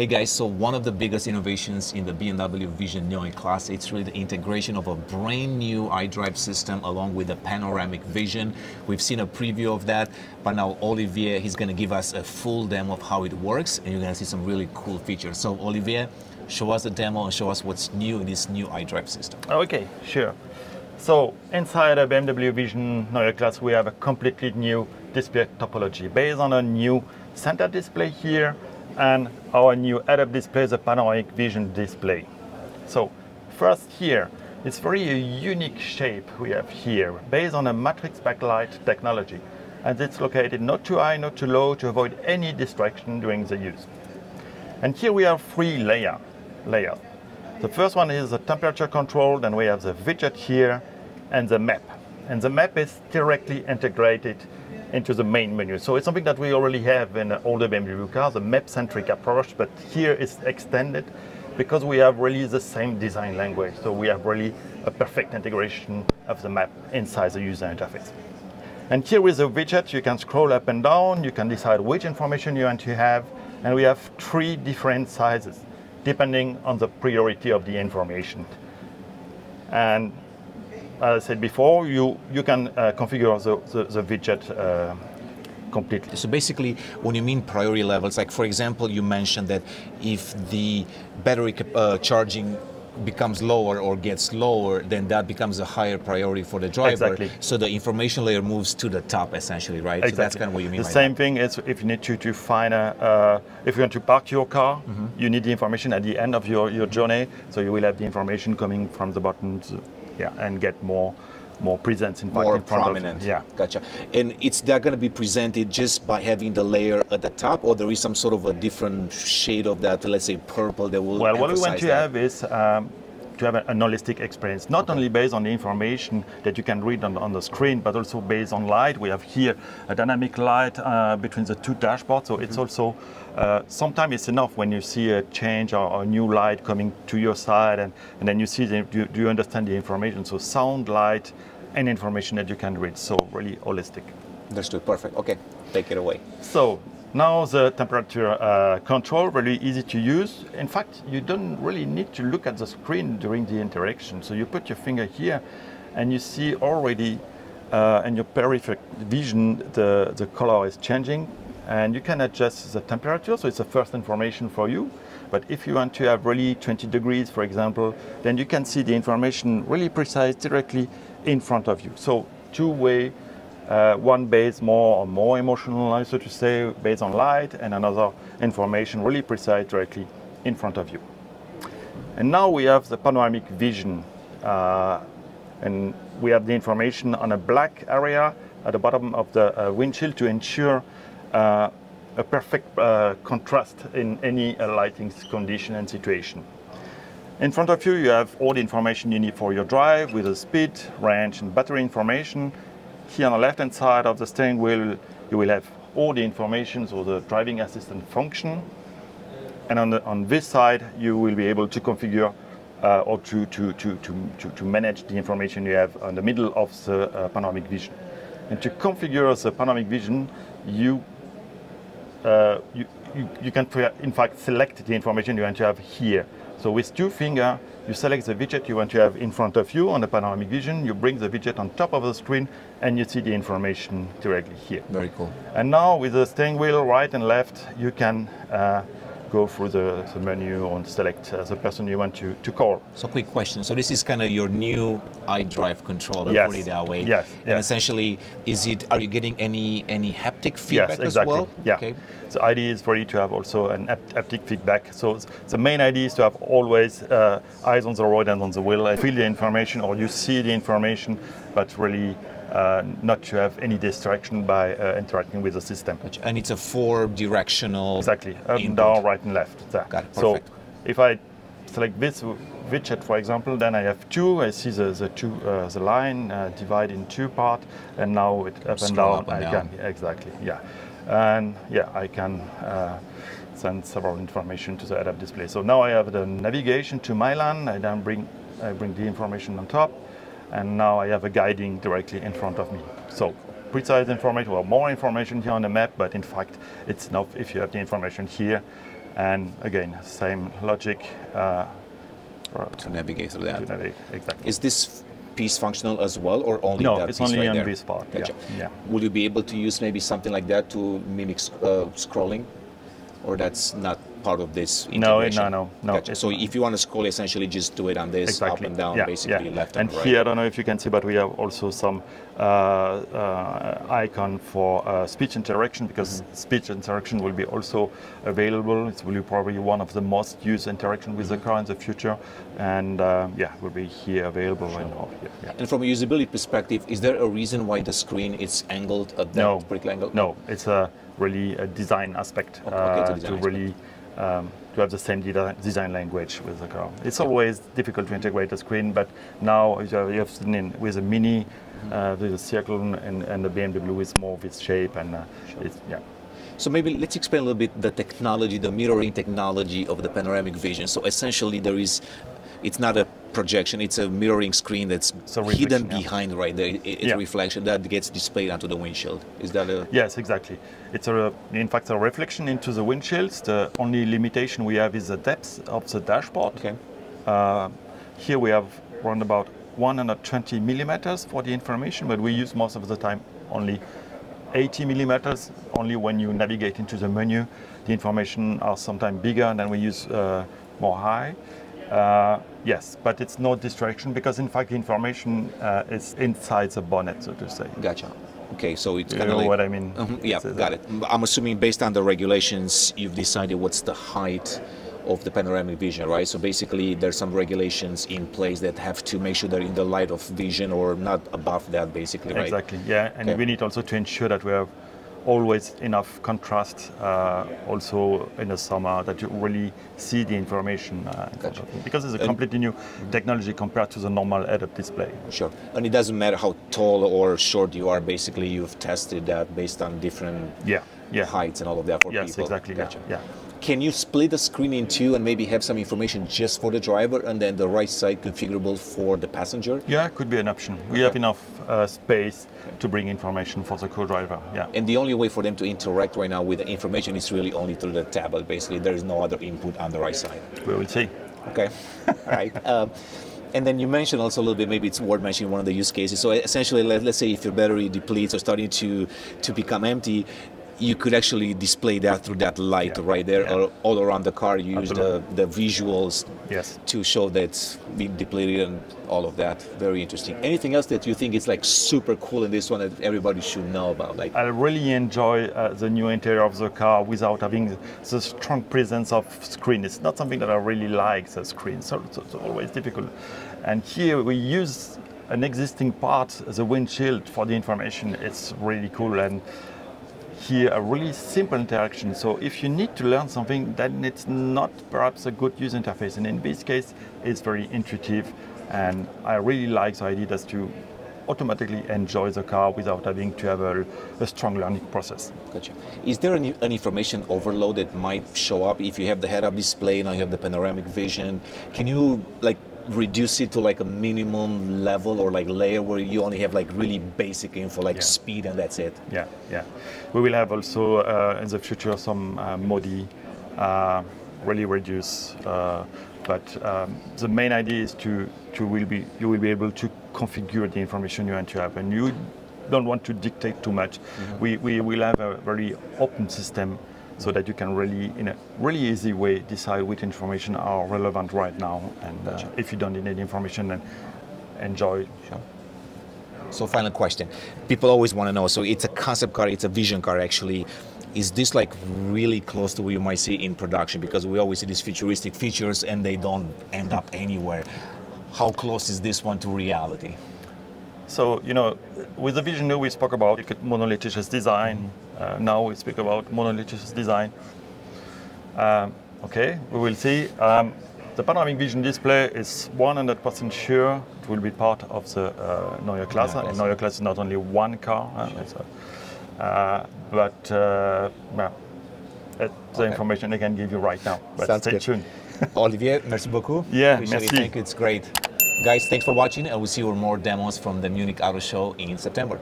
Hey guys, so one of the biggest innovations in the BMW Vision Neue Klasse, it's really the integration of a brand new iDrive system along with the Panoramic Vision. We've seen a preview of that, but now Olivier, he's gonna give us a full demo of how it works, and you're gonna see some really cool features. So Olivier, show us the demo and show us what's new in this new iDrive system. Okay, sure. So inside the BMW Vision Neue Klasse, we have a completely new display topology based on a new center display here, and our new head-up display, the Panoramic Vision display. So first here, it's very unique shape we have here, based on a matrix backlight technology. And it's located not too high, not too low, to avoid any distraction during the use. And here we have three layers. The first one is the temperature control, then we have the widget here, and the map. And the map is directly integrated into the main menu. So it's something that we already have in older BMW cars, a map-centric approach, but here it's extended because we have really the same design language. So we have really a perfect integration of the map inside the user interface. And here with the widget, you can scroll up and down, you can decide which information you want to have, and we have three different sizes, depending on the priority of the information. And as I said before, you can configure the widget completely. So basically, when you mean priority levels, like for example, you mentioned that if the battery charging becomes lower or gets lower, then that becomes a higher priority for the driver. Exactly. So the information layer moves to the top, essentially, right? Exactly. So that's kind of what you mean. The same thing is if you need to find a, if you want to park your car, mm-hmm. you need the information at the end of your journey, so you will have the information coming from the buttons. Yeah, and get more presence in more prominent. Yeah, gotcha. And it's that going to be presented just by having the layer at the top, or there is some sort of a different shade of that, let's say purple, that will. Well, what we want to have is to have an holistic experience, not only based on the information that you can read on the screen, but also based on light. We have here a dynamic light between the two dashboards, so it's also sometimes it's enough when you see a change or a new light coming to your side, and then you see do you understand the information. So sound, light, and information that you can read. So really holistic. Understood. Perfect. Okay, take it away. So now the temperature control, really easy to use. In fact, you don't really need to look at the screen during the interaction. So you put your finger here, and you see already in your peripheral vision the color is changing. And you can adjust the temperature, so it's the first information for you. But if you want to have really 20 degrees, for example, then you can see the information really precise directly in front of you. So two-way, one based more emotional, so to say, based on light, and another information really precise directly in front of you. And now we have the panoramic vision. And we have the information on a black area at the bottom of the windshield to ensure a perfect contrast in any lighting condition and situation. In front of you, you have all the information you need for your drive with the speed, range, and battery information. Here on the left-hand side of the steering wheel, you will have all the information, so the driving assistant function. And on this side, you will be able to configure or to manage the information you have on the middle of the panoramic vision. And to configure the panoramic vision, you can, in fact, select the information you want to have here. So with two fingers, you select the widget you want to have in front of you on the panoramic vision, you bring the widget on top of the screen, and you see the information directly here. Very cool. And now with the steering wheel right and left, you can go through the menu and select the person you want to call. So quick question. So this is kind of your new iDrive controller, yes. Put it that way. Yes. And yes. Essentially, are you getting any haptic feedback, yes, exactly. As well? Yeah. Okay. The idea is for you to have also an haptic feedback. So the main idea is to have always eyes on the road and on the wheel. I feel the information, or you see the information, but really not to have any distraction by interacting with the system. And it's a four-directional Exactly, up input. And down, right and left. There. Got it, perfect. So if I select this widget, for example, then I have two. I see the line divided in two parts, and now it up and down. Up and I down. Can exactly, yeah, and yeah, I can send several information to the head-up display. So now I have the navigation to Milan. I then bring the information on top. And now I have a guiding directly in front of me. So precise information, well, more information here on the map, but in fact, it's enough if you have the information here And again, same logic to navigate through that. Exactly. Is this piece functional as well, or only that piece? No, it's only on this part. Gotcha. Yeah. Will you be able to use maybe something like that to mimic scrolling, or that's not part of this integration? No. Gotcha. So if you want to scroll, essentially just do it on this, up and down, basically left and right. And here, I don't know if you can see, but we have also some icon for speech interaction, because speech interaction will be also available. It will be probably one of the most used interaction with the car in the future. And yeah, will be here available. Sure. And from a usability perspective, is there a reason why the screen is angled at that particular angle? No, it's really a design aspect to have the same design language with the car. It's always difficult to integrate the screen, but now you have seen with a Mini, with a circle, and the BMW is more of its shape. And so maybe let's explain a little bit the technology, the mirroring technology of the panoramic vision. So essentially, there is, it's not a projection, it's a mirroring screen that's hidden behind right there. It's a reflection that gets displayed onto the windshield. Is that a... Yes, exactly. It's in fact a reflection into the windshields. The only limitation we have is the depth of the dashboard. Okay. Here we have around about 120 millimeters for the information, but we use most of the time only 80 millimeters. Only when you navigate into the menu, the information are sometimes bigger, and then we use more high. Yes, but it's no distraction, because in fact information is inside the bonnet, so to say. Gotcha. Okay, so it's kind of like, what I mean? Yeah, got it. I'm assuming based on the regulations, you've decided what's the height of the panoramic vision, right? So basically there's some regulations in place that have to make sure they're in the light of vision or not above that, basically, right? Exactly, yeah. And we need also to ensure that we have always enough contrast also in the summer, that you really see the information because it's a completely new technology compared to the normal head-up display. Sure, and it doesn't matter how tall or short you are, basically you've tested that based on different heights and all of that for people. Yes, exactly. Gotcha. Yeah. Can you split the screen in two and maybe have some information just for the driver and then the right side configurable for the passenger? Yeah, could be an option. We have enough space to bring information for the co-driver. Yeah. And the only way for them to interact right now with the information is really only through the tablet. Basically, there is no other input on the right side. We will see. Okay. All right. And then you mentioned also a little bit, maybe it's worth mentioning one of the use cases. So essentially, let's say if your battery depletes or starting to become empty, you could actually display that through that light right there, or all around the car. You use the visuals to show that it's been depleted and all of that. Very interesting. Anything else that you think is like super cool in this one that everybody should know about? Like, I really enjoy the new interior of the car without having the strong presence of screen. It's not something that I really like, the screen, so it's always difficult. And here we use an existing part, the windshield, for the information. It's really cool. And here a really simple interaction. So if you need to learn something, then it's not perhaps a good user interface. And in this case, it's very intuitive. And I really like the idea that you automatically enjoy the car without having to have a strong learning process. Gotcha. Is there an information overload that might show up if you have the head-up display, now you have the panoramic vision? Can you like reduce it to like a minimum level or like layer where you only have like really basic info, like speed, and that's it? Yeah. We will have also in the future some modi, really reduce, but the main idea is you will be able to configure the information you want to have, and you don't want to dictate too much. We will have a very open system, so that you can really, in a really easy way, decide which information are relevant right now. And if you don't need any information, then enjoy. Sure. So final question. People always want to know, so it's a concept car, it's a vision car actually. Is this like really close to what you might see in production? Because we always see these futuristic features and they don't end up anywhere. How close is this one to reality? So, you know, with the Vision Neue, we spoke about monolithic design. Now we speak about monolithic design. Okay, we will see. The panoramic vision display is 100% sure it will be part of the Neue Klasse. And Neue Klasse is not only one car, the information I can give you right now. But stay tuned. Olivier, merci beaucoup. Yeah, merci. I think it's great. Guys, thanks for watching, and we'll see more demos from the Munich Auto Show in September.